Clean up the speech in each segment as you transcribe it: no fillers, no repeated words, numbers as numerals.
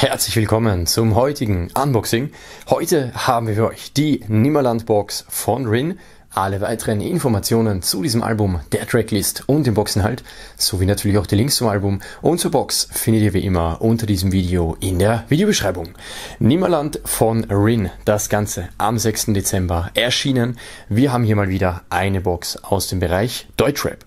Herzlich willkommen zum heutigen Unboxing. Heute haben wir für euch die Nimmerland Box von RIN. Alle weiteren Informationen zu diesem Album, der Tracklist und dem Boxinhalt, sowie natürlich auch die Links zum Album und zur Box findet ihr wie immer unter diesem Video in der Videobeschreibung. Nimmerland von RIN, das Ganze am 6. Dezember erschienen. Wir haben hier mal wieder eine Box aus dem Bereich Deutschrap.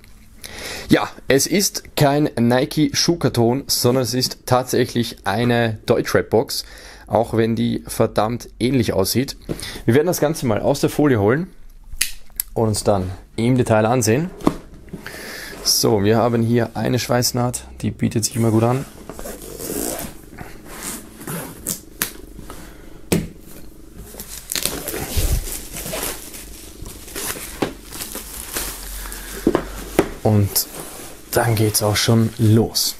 Ja, es ist kein Nike-Schuhkarton, sondern es ist tatsächlich eine Deutschrap-Box, auch wenn die verdammt ähnlich aussieht. Wir werden das Ganze mal aus der Folie holen und uns dann im Detail ansehen. So, wir haben hier eine Schweißnaht, die bietet sich immer gut an. Und dann geht's auch schon los.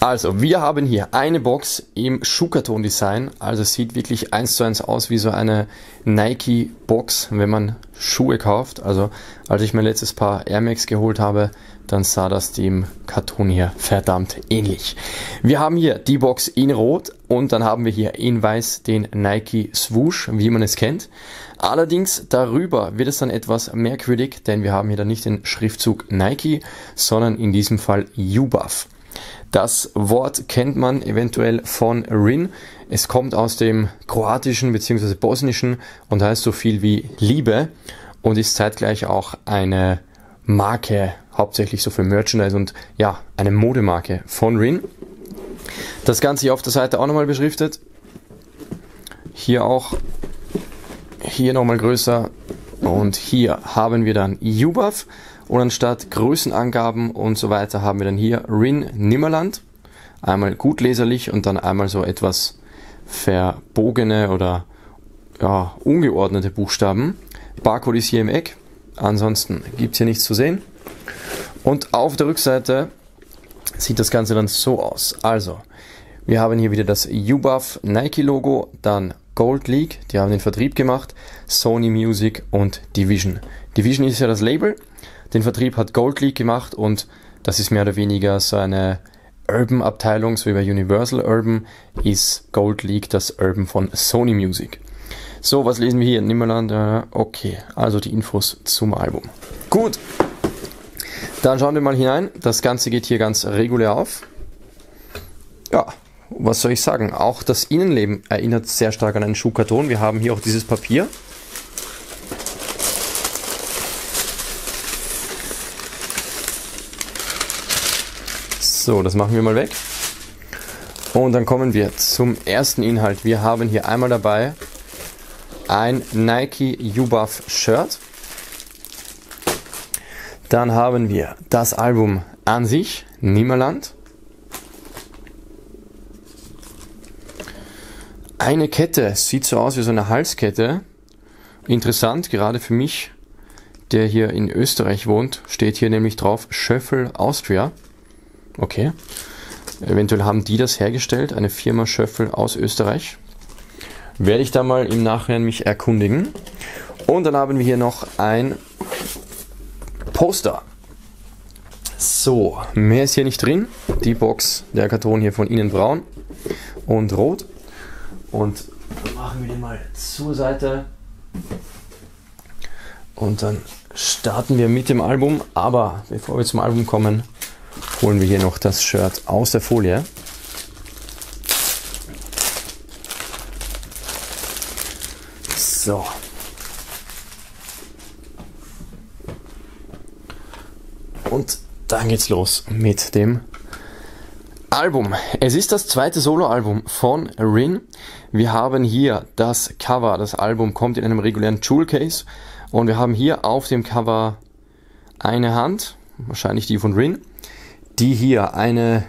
Also, wir haben hier eine Box im Schuhkarton-Design. Also es sieht wirklich 1:1 aus wie so eine Nike-Box, wenn man Schuhe kauft. Also als ich mein letztes Paar Air Max geholt habe, dann sah das dem Karton hier verdammt ähnlich. Wir haben hier die Box in Rot und dann haben wir hier in Weiß den Nike Swoosh, wie man es kennt. Allerdings darüber wird es dann etwas merkwürdig, denn wir haben hier dann nicht den Schriftzug Nike, sondern in diesem Fall Ljubav. Das Wort kennt man eventuell von RIN. Es kommt aus dem Kroatischen bzw. Bosnischen und heißt so viel wie Liebe und ist zeitgleich auch eine Marke, hauptsächlich so für Merchandise und ja, eine Modemarke von RIN. Das Ganze hier auf der Seite auch nochmal beschriftet. Hier auch, hier nochmal größer und hier haben wir dann Ljubav. Und anstatt Größenangaben und so weiter haben wir dann hier RIN Nimmerland. Einmal gut leserlich und dann einmal so etwas verbogene oder ja, ungeordnete Buchstaben. Barcode ist hier im Eck, ansonsten gibt es hier nichts zu sehen. Und auf der Rückseite sieht das Ganze dann so aus. Also, wir haben hier wieder das Ljubav Nike Logo, dann Gold League, die haben den Vertrieb gemacht, Sony Music und Division. Division ist ja das Label. Den Vertrieb hat Gold League gemacht und das ist mehr oder weniger so eine Urban-Abteilung, so wie bei Universal Urban ist Gold League das Urban von Sony Music. So, was lesen wir hier? Nimmerland, okay, also die Infos zum Album. Gut, dann schauen wir mal hinein. Das Ganze geht hier ganz regulär auf. Ja, was soll ich sagen? Auch das Innenleben erinnert sehr stark an einen Schuhkarton. Wir haben hier auch dieses Papier. So, das machen wir mal weg und dann kommen wir zum ersten Inhalt. Wir haben hier einmal dabei ein Nike Ljubav Shirt. Dann haben wir das Album an sich, Nimmerland. Eine Kette, sieht so aus wie so eine Halskette. Interessant, gerade für mich, der hier in Österreich wohnt, steht hier nämlich drauf Schöffel Austria. Okay, eventuell haben die das hergestellt, eine Firma Schöffel aus Österreich. Werde ich da mal im Nachhinein mich erkundigen. Und dann haben wir hier noch ein Poster. So, mehr ist hier nicht drin. Die Box, der Karton hier von innen braun und rot. Und machen wir den mal zur Seite. Und dann starten wir mit dem Album. Aber bevor wir zum Album kommen, holen wir hier noch das Shirt aus der Folie. So. Und dann geht's los mit dem Album. Es ist das zweite Soloalbum von RIN. Wir haben hier das Cover. Das Album kommt in einem regulären Jewel Case. Und wir haben hier auf dem Cover eine Hand, wahrscheinlich die von RIN, die hier eine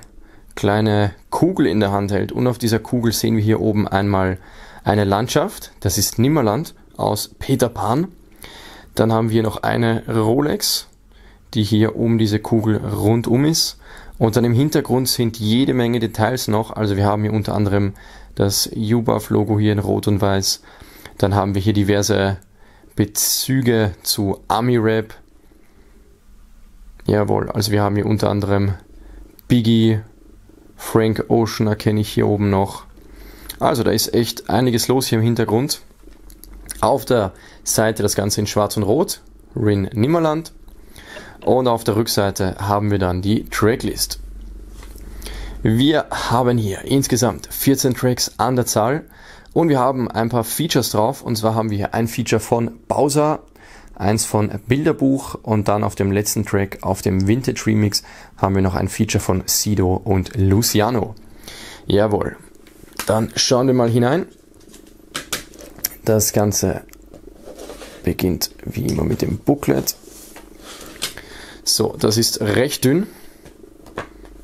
kleine Kugel in der Hand hält und auf dieser Kugel sehen wir hier oben einmal eine Landschaft, das ist Nimmerland aus Peter Pan. Dann haben wir noch eine Rolex, die hier um diese Kugel rundum ist und dann im Hintergrund sind jede Menge Details noch, also wir haben hier unter anderem das Ljubav-Logo hier in Rot und Weiß, dann haben wir hier diverse Bezüge zu Ami-Rap. Jawohl, also wir haben hier unter anderem Biggie, Frank Ocean erkenne ich hier oben noch, Also da ist echt einiges los hier im Hintergrund. Auf der Seite das Ganze in Schwarz und Rot, RIN Nimmerland. Und auf der Rückseite haben wir dann die Tracklist. Wir haben hier insgesamt 14 Tracks an der Zahl und wir haben ein paar Features drauf. Und zwar haben wir hier ein Feature von Bausa, eins von Bilderbuch und dann auf dem letzten Track, auf dem Vintage Remix, haben wir noch ein Feature von Sido und Luciano. Jawohl, dann schauen wir mal hinein. Das Ganze beginnt wie immer mit dem Booklet. So, das ist recht dünn.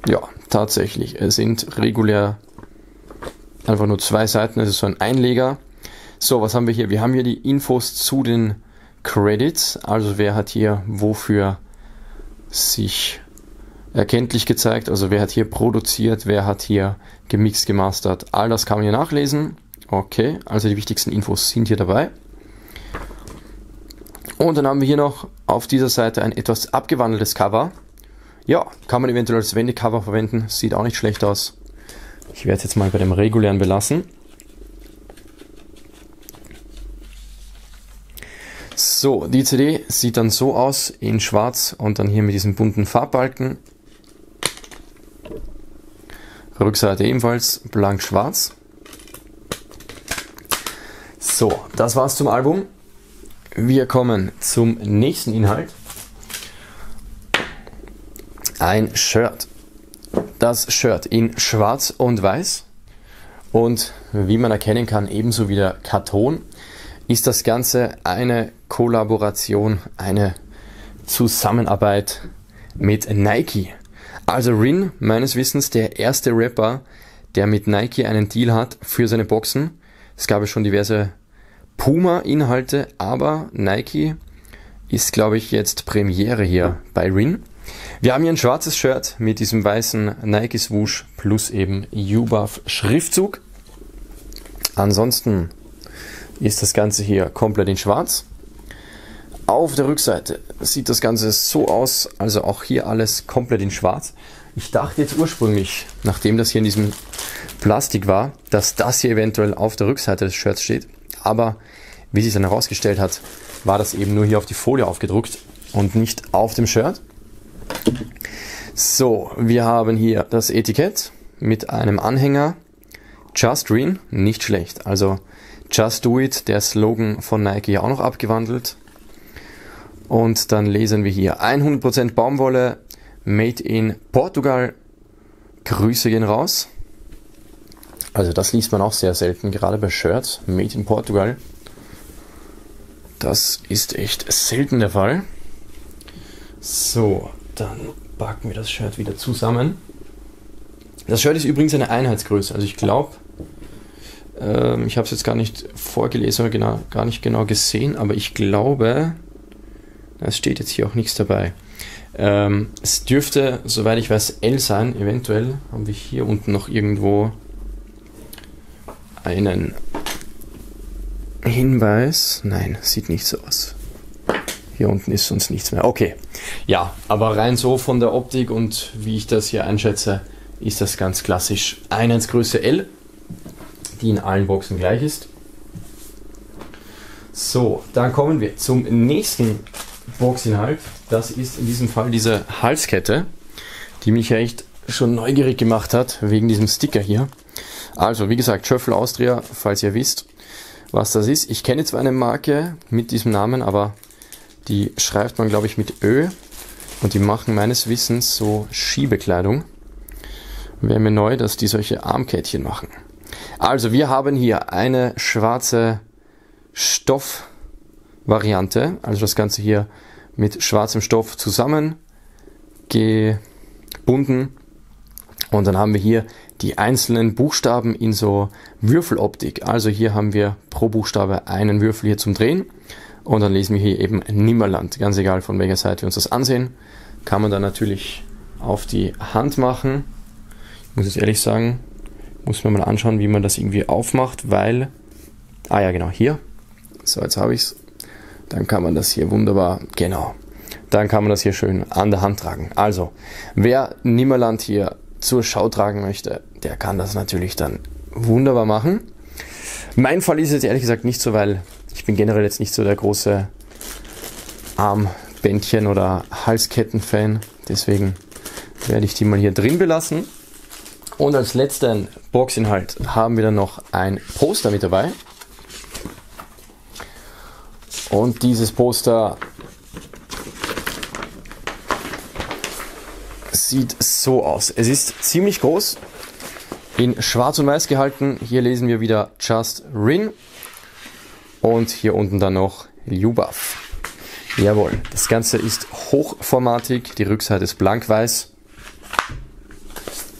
Ja, tatsächlich. Es sind regulär einfach nur 2 Seiten. Es ist so ein Einleger. So, was haben wir hier? Wir haben hier die Infos zu den Credits. Also wer hat hier wofür sich erkenntlich gezeigt. Also wer hat hier produziert, wer hat hier gemixt, gemastert. All das kann man hier nachlesen. Okay, also die wichtigsten Infos sind hier dabei. Und dann haben wir hier noch auf dieser Seite ein etwas abgewandeltes Cover. Ja, kann man eventuell als Wendecover verwenden. Sieht auch nicht schlecht aus. Ich werde es jetzt mal bei dem regulären belassen. So, die CD sieht dann so aus, in schwarz und dann hier mit diesem bunten Farbbalken. Rückseite ebenfalls blank schwarz. So, das war's zum Album. Wir kommen zum nächsten Inhalt. Ein Shirt. Das Shirt in schwarz und weiß. Und wie man erkennen kann, ebenso wie der Karton, ist das Ganze eine Kollaboration, eine Zusammenarbeit mit Nike. Also RIN, meines Wissens, der erste Rapper, der mit Nike einen Deal hat für seine Boxen. Es gab ja schon diverse Puma-Inhalte, aber Nike ist, glaube ich, jetzt Premiere hier bei RIN. Wir haben hier ein schwarzes Shirt mit diesem weißen Nike-Swoosh plus eben Ljubav-Schriftzug. Ansonsten ist das Ganze hier komplett in schwarz. Auf der Rückseite sieht das Ganze so aus, also auch hier alles komplett in schwarz. Ich dachte jetzt ursprünglich, nachdem das hier in diesem Plastik war, dass das hier eventuell auf der Rückseite des Shirts steht. Aber wie sich dann herausgestellt hat, war das eben nur hier auf die Folie aufgedruckt und nicht auf dem Shirt. So, wir haben hier das Etikett mit einem Anhänger. Just Green, nicht schlecht. Also Just Do It, der Slogan von Nike, auch noch abgewandelt. Und dann lesen wir hier 100% Baumwolle, made in Portugal. Grüße gehen raus. Also das liest man auch sehr selten, gerade bei Shirts, made in Portugal. Das ist echt selten der Fall. So, dann packen wir das Shirt wieder zusammen. Das Shirt ist übrigens eine Einheitsgröße, also ich glaube, ich habe es jetzt gar nicht vorgelesen oder gar nicht genau gesehen, aber ich glaube, es steht jetzt hier auch nichts dabei. Es dürfte, soweit ich weiß, L sein, eventuell haben wir hier unten noch irgendwo einen Hinweis. Nein, sieht nicht so aus. Hier unten ist sonst nichts mehr. Okay, ja, aber rein so von der Optik und wie ich das hier einschätze, ist das ganz klassisch Einheitsgröße L, die in allen Boxen gleich ist. So, dann kommen wir zum nächsten Boxinhalt. Das ist in diesem Fall diese Halskette, die mich ja echt schon neugierig gemacht hat, wegen diesem Sticker hier. Also, wie gesagt, Schöffel Austria, falls ihr wisst, was das ist. Ich kenne zwar eine Marke mit diesem Namen, aber die schreibt man, glaube ich, mit Ö. Und die machen meines Wissens so Skibekleidung. Wäre mir neu, dass die solche Armkettchen machen. Also, wir haben hier eine schwarze Stoffvariante. Also das Ganze hier mit schwarzem Stoff zusammengebunden. Und dann haben wir hier die einzelnen Buchstaben in so Würfeloptik. Also hier haben wir pro Buchstabe einen Würfel hier zum Drehen. Und dann lesen wir hier eben Nimmerland. Ganz egal, von welcher Seite wir uns das ansehen. Kann man dann natürlich auf die Hand machen. Ich muss jetzt ehrlich sagen, muss man mal anschauen, wie man das irgendwie aufmacht, weil... Ah ja, genau, hier. So, jetzt habe ich es. Dann kann man das hier wunderbar... Genau. Dann kann man das hier schön an der Hand tragen. Also, wer Nimmerland hier zur Schau tragen möchte, der kann das natürlich dann wunderbar machen. Mein Fall ist jetzt ehrlich gesagt nicht so, weil ich bin generell jetzt nicht so der große Armbändchen- oder Halsketten-Fan. Deswegen werde ich die mal hier drin belassen. Und als letzten Boxinhalt haben wir dann noch ein Poster mit dabei. Und dieses Poster sieht so aus. Es ist ziemlich groß, in schwarz und weiß gehalten. Hier lesen wir wieder Just RIN und hier unten dann noch Ljubav. Jawohl, das Ganze ist hochformatig, die Rückseite ist blank-weiß.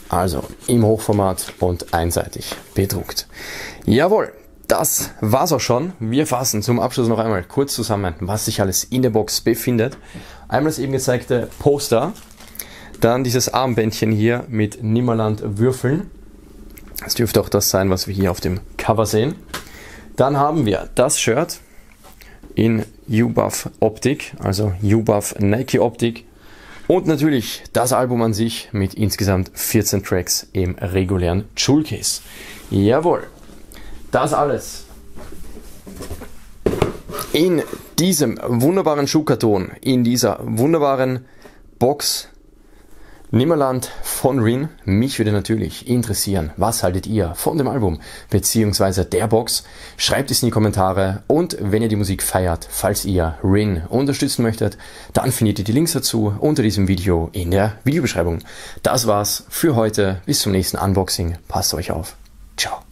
Also im Hochformat und einseitig bedruckt. Jawohl, das war's auch schon. Wir fassen zum Abschluss noch einmal kurz zusammen, was sich alles in der Box befindet. Einmal das eben gezeigte Poster, dann dieses Armbändchen hier mit Nimmerland Würfeln. Das dürfte auch das sein, was wir hier auf dem Cover sehen. Dann haben wir das Shirt in Ljubav Optik, also Ljubav Nike Optik. Und natürlich das Album an sich mit insgesamt 14 Tracks im regulären Jewelcase. Jawohl, das alles in diesem wunderbaren Schuhkarton, in dieser wunderbaren Box Nimmerland von RIN. Mich würde natürlich interessieren, was haltet ihr von dem Album bzw. der Box? Schreibt es in die Kommentare, und wenn ihr die Musik feiert, falls ihr RIN unterstützen möchtet, dann findet ihr die Links dazu unter diesem Video in der Videobeschreibung. Das war's für heute, bis zum nächsten Unboxing, passt euch auf, ciao.